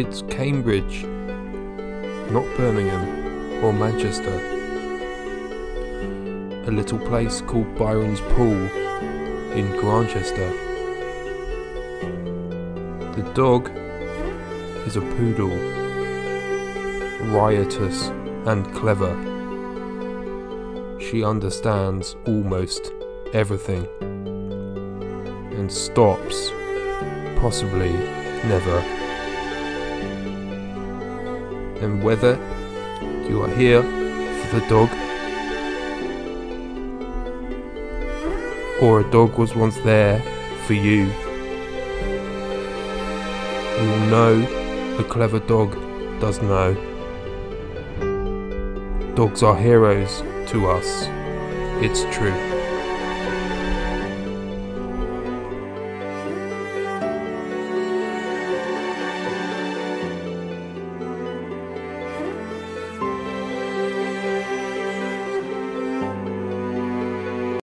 It's Cambridge, not Birmingham or Manchester. A little place called Byron's Pool in Grantchester. The dog is a poodle, riotous and clever. She understands almost everything and stops, possibly never. And whether you are here for the dog, or a dog was once there for you, you will know a clever dog does know. Dogs are heroes to us, it's true.